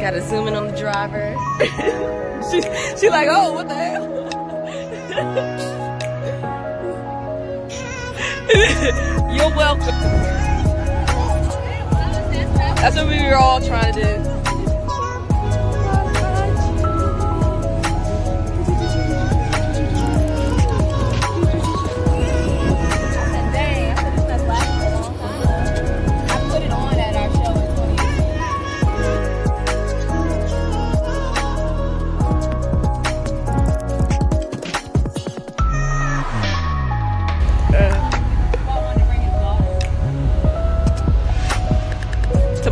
Gotta zoom in on the driver. She like, oh, what the hell? You're welcome. That's what we were all trying to do.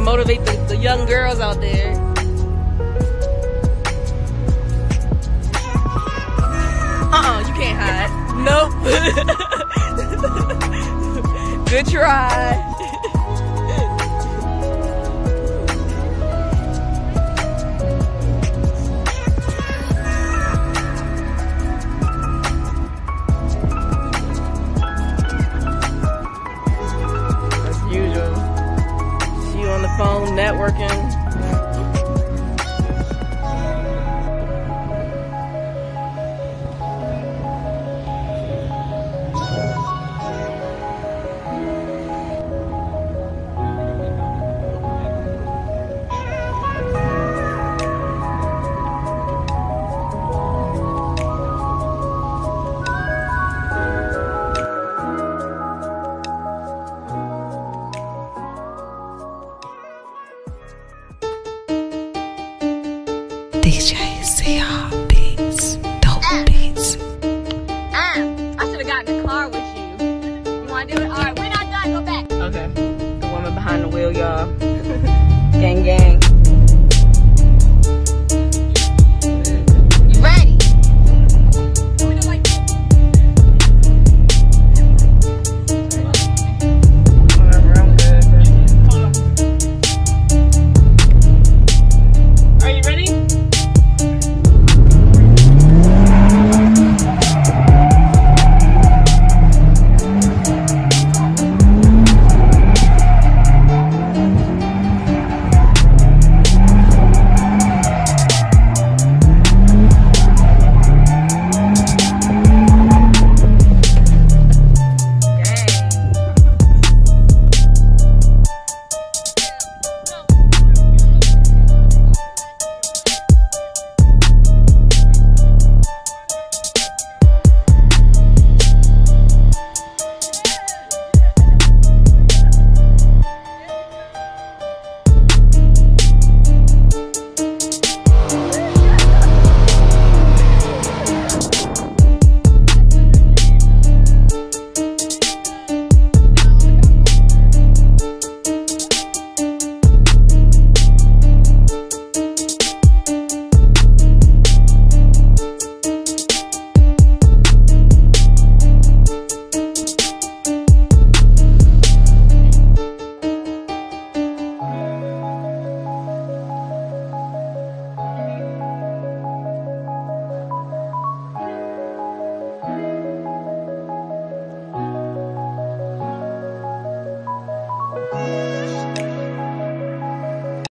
Motivate the young girls out there. You can't hide. Nope. Good try. As usual. On the phone, networking. DJ CR beats, dope beats. I should have gotten in the car with you. You wanna do it? Alright, when I'm done, go back. Okay. The woman behind the wheel, y'all.